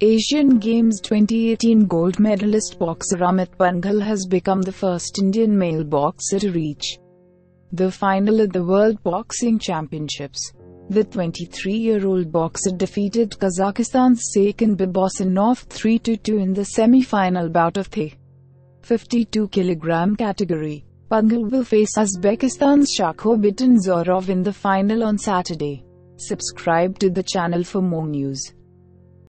Asian Games 2018 gold medalist boxer Amit Panghal has become the first Indian male boxer to reach the final at the World Boxing Championships. The 23-year-old boxer defeated Kazakhstan's Saken Bibossinov 3-2 in the semi-final bout of the 52 kg category. Panghal will face Uzbekistan's Shakhobidin Zoirov in the final on Saturday. Subscribe to the channel for more news.